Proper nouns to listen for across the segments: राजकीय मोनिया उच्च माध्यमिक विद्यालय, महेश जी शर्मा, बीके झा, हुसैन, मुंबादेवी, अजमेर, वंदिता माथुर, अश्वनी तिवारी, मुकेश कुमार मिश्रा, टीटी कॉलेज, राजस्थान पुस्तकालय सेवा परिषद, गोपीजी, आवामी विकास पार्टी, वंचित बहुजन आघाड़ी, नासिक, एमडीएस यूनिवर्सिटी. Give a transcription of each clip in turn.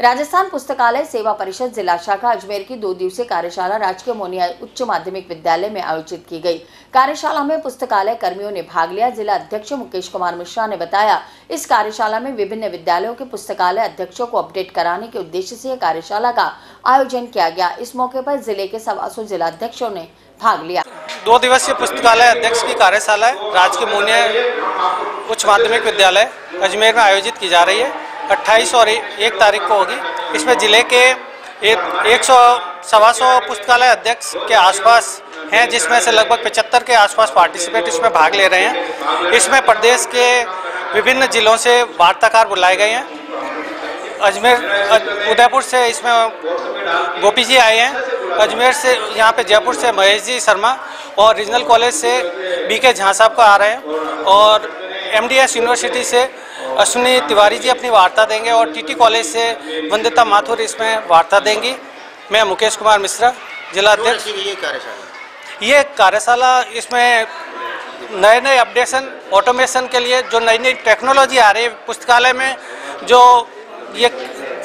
राजस्थान पुस्तकालय सेवा परिषद जिला शाखा अजमेर की 2 दिवसीय कार्यशाला राजकीय मोनिया उच्च माध्यमिक विद्यालय में आयोजित की गई। कार्यशाला में पुस्तकालय कर्मियों ने भाग लिया। जिला अध्यक्ष मुकेश कुमार मिश्रा ने बताया, इस कार्यशाला में विभिन्न विद्यालयों के पुस्तकालय अध्यक्षों को अपडेट कराने के उद्देश्य से यह कार्यशाला का आयोजन किया गया। इस मौके पर जिले के 125 जिला अध्यक्षों ने भाग लिया। 2 दिवसीय पुस्तकालय अध्यक्ष की कार्यशाला राजकीय मोनिया उच्च माध्यमिक विद्यालय अजमेर में आयोजित की जा रही है। 28 और 1 तारीख को होगी। इसमें ज़िले के 100-125 पुस्तकालय अध्यक्ष के आसपास हैं, जिसमें से लगभग 75 के आसपास पार्टिसिपेट इसमें भाग ले रहे हैं। इसमें प्रदेश के विभिन्न जिलों से वार्ताकार बुलाए गए हैं। अजमेर उदयपुर से इसमें गोपीजी आए हैं। अजमेर से यहाँ पे जयपुर से महेश जी शर्मा और रीजनल कॉलेज से बीके झा साहब का आ रहे हैं। और एमडीएस यूनिवर्सिटी से अश्वनी तिवारी जी अपनी वार्ता देंगे और टीटी कॉलेज से वंदिता माथुर इसमें वार्ता देंगी। मैं मुकेश कुमार मिश्रा जिला अध्यक्ष। ये कार्यशाला इसमें नए नए अपडेशन ऑटोमेशन के लिए जो नई नई टेक्नोलॉजी आ रही है पुस्तकालय में, जो ये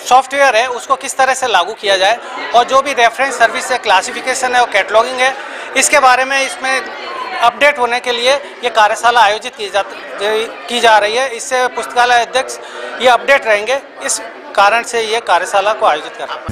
सॉफ्टवेयर है उसको किस तरह से लागू किया जाए और जो भी रेफरेंस सर्विस है, क्लासिफिकेशन है और कैटलॉगिंग है, इसके बारे में इसमें अपडेट होने के लिए ये कार्यशाला आयोजित की जा रही है। इससे पुस्तकालय अध्यक्ष ये अपडेट रहेंगे, इस कारण से ये कार्यशाला को आयोजित